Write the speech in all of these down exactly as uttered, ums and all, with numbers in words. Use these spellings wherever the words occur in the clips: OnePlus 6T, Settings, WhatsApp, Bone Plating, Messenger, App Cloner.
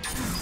Protect.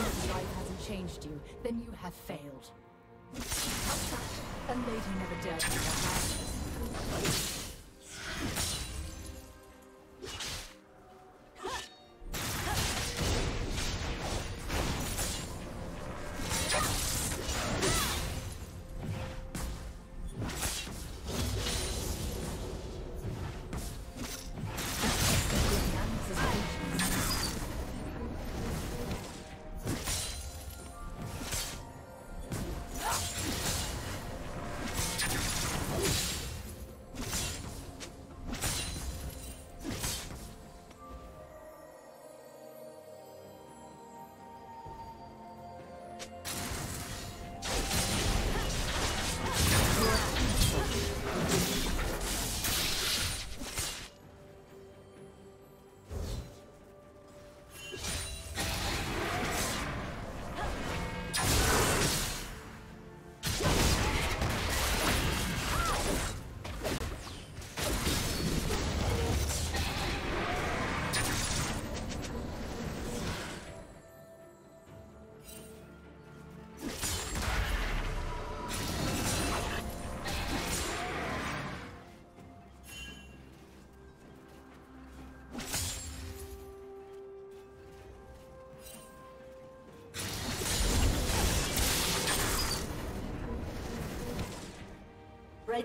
If life hasn't changed you, then you have failed. A lady never dared to have. The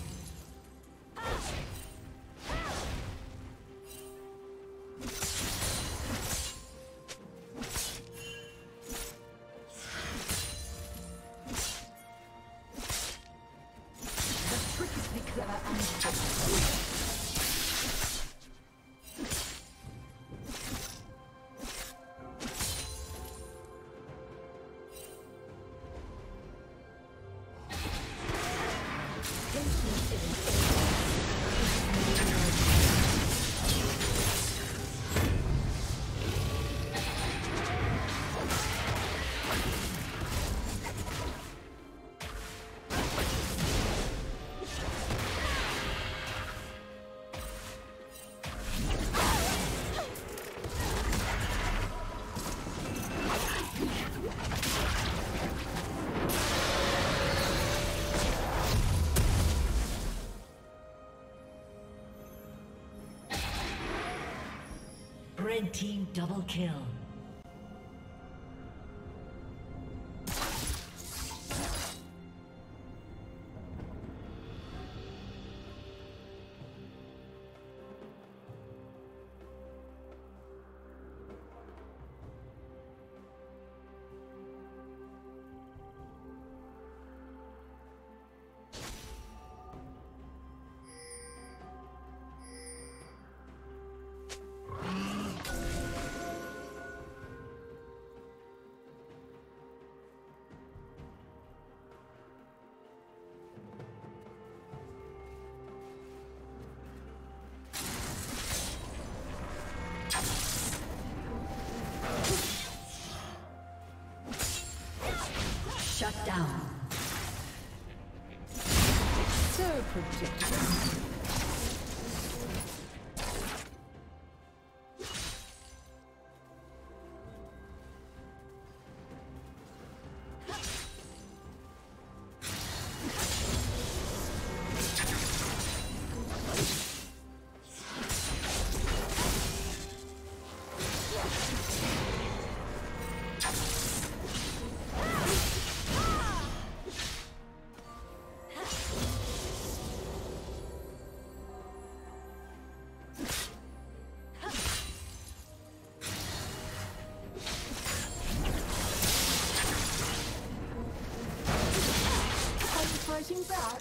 Thank you. Red team double kill. Shut down. So predictable. Back.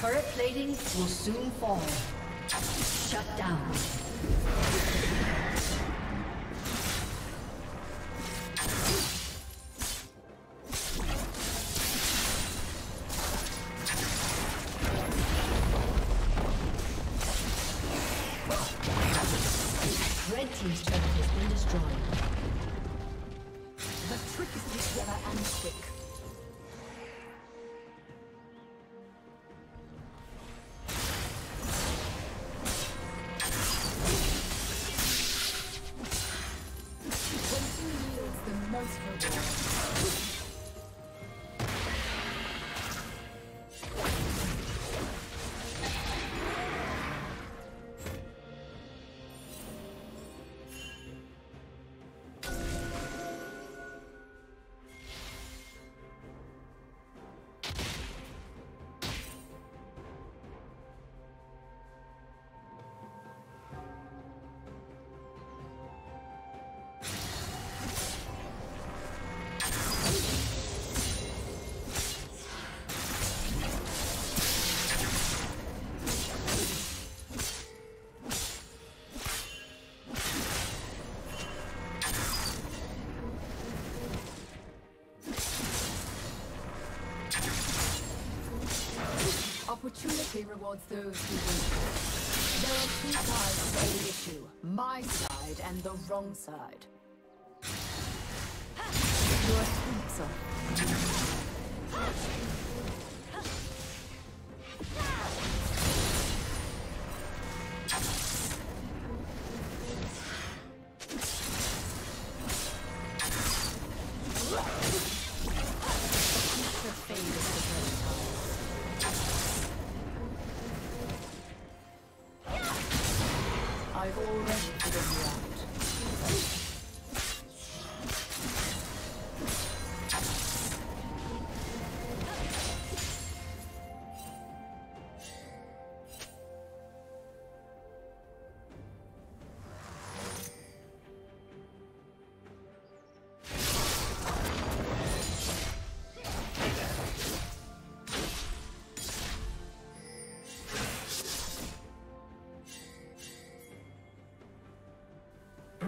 Turret plating will soon fall. Shut down. Red team's turret has been destroyed. The trick is to get together and stick. Opportunity rewards those who win. There are two sides to every issue. My side and the wrong side. Your sweeps are. I've already figured you out.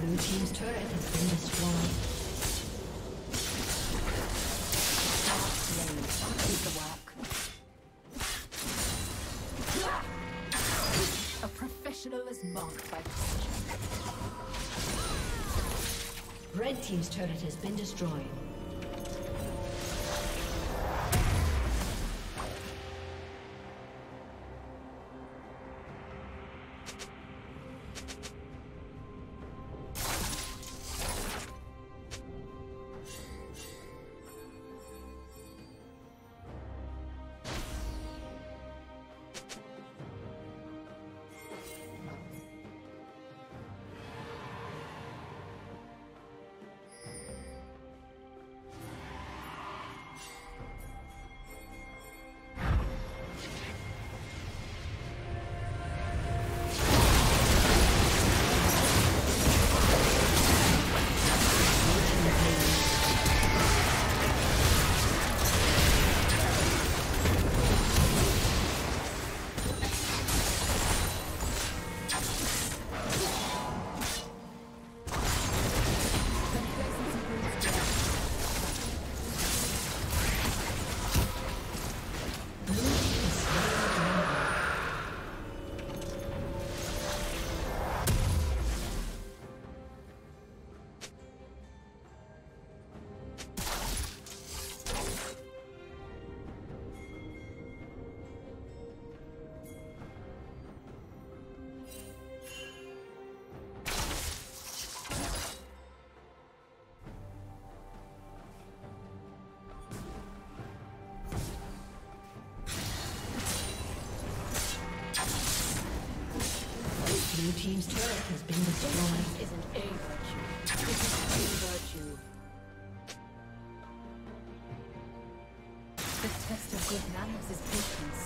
Blue team's turret has been destroyed. Red team's turret has been destroyed. Blue team's turret has been destroyed. This isn't a virtue. This is a virtue. give none of his patience.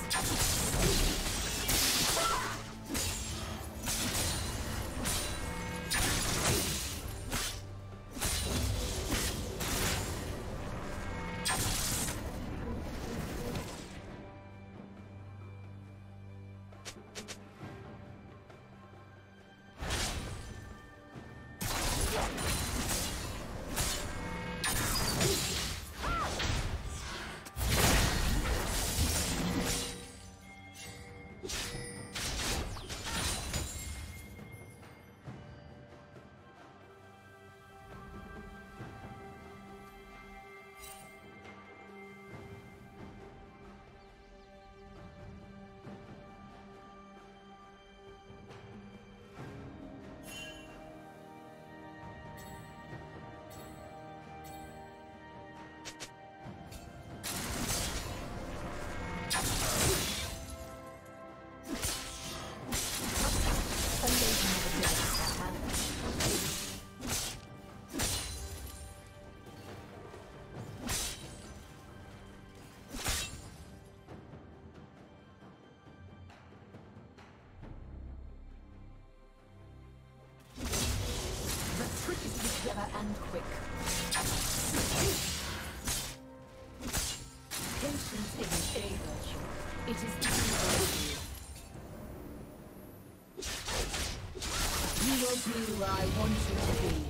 And quick. Patience is a virtue. It is time. You will be where I want you to be.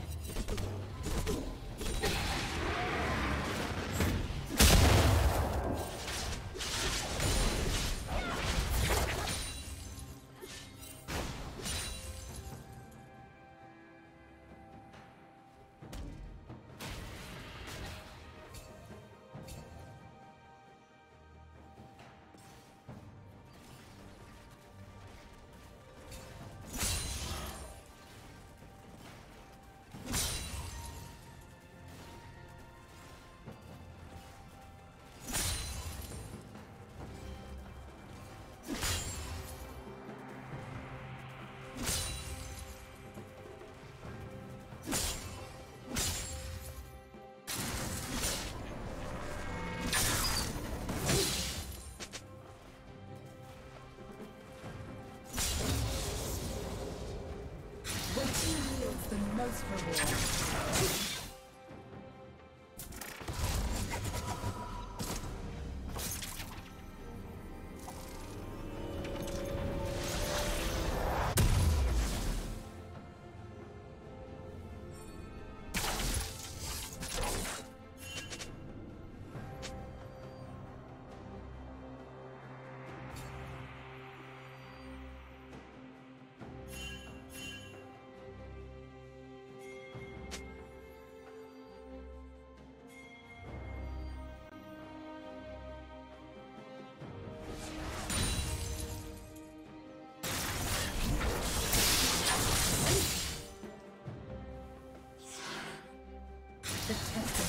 Most rewarding.